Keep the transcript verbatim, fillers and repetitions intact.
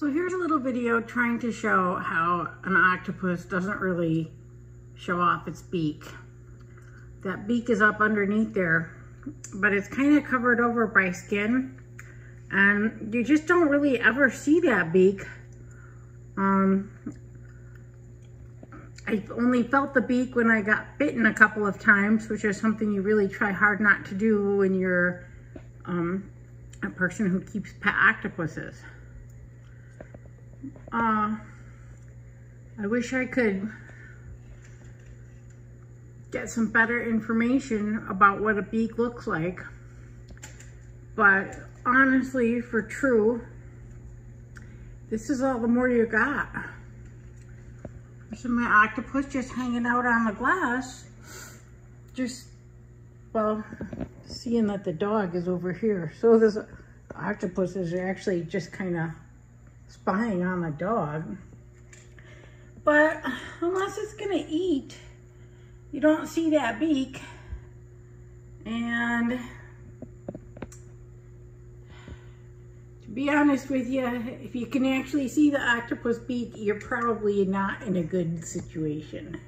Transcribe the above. So here's a little video trying to show how an octopus doesn't really show off its beak. That beak is up underneath there, but it's kind of covered over by skin, and you just don't really ever see that beak. Um, I only felt the beak when I got bitten a couple of times, which is something you really try hard not to do when you're um, a person who keeps pet octopuses. Uh, I wish I could get some better information about what a beak looks like, but honestly, for true, this is all the more you got. So my octopus just hanging out on the glass, just, well, seeing that the dog is over here. So this octopus is actually just kind of spying on the dog. But unless it's gonna eat, you don't see that beak. And be honest with you, if you can actually see the octopus beak, you're probably not in a good situation.